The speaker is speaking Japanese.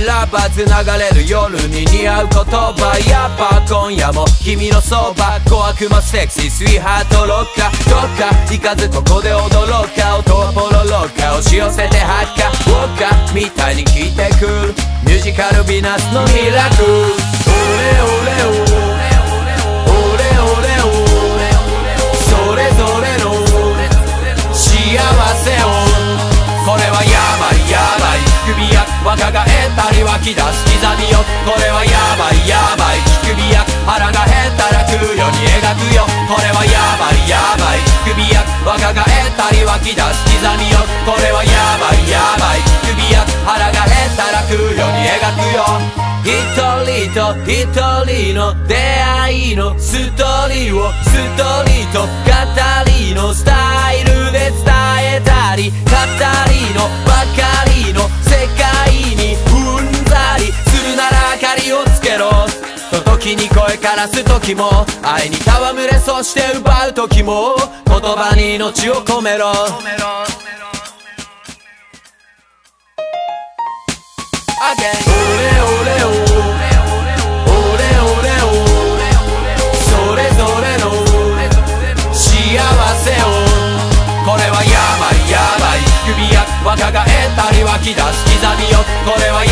ラバーつながれる夜に似合う言葉やっぱ今夜も君のそば小悪魔セクシースイーハートロッカーどっか行かずここで踊ろうか音はポロロッカー押し寄せてハッカーウォッカみたいに聞いてくるミュージカルヴィナスのミラクルオレオレオ若返ったり湧き出す刻みよこれはやばいやばい乳首や腹が減ったら食うように描くよこれはやばいやばい乳首や若返ったり湧き出す刻みよこれはやばいやばい乳首や腹が減ったら食うように描くよ一人と一人の出会いのストーリーをストーリーと語りのスタイルで伝えたり語りのばかりの世界にうんざりするなら明かりをつけろと時に声からす時も愛に戯れそして奪う時も言葉に命を込めろオレオレオレ若返ったり湧き出す刻みよこれはやばい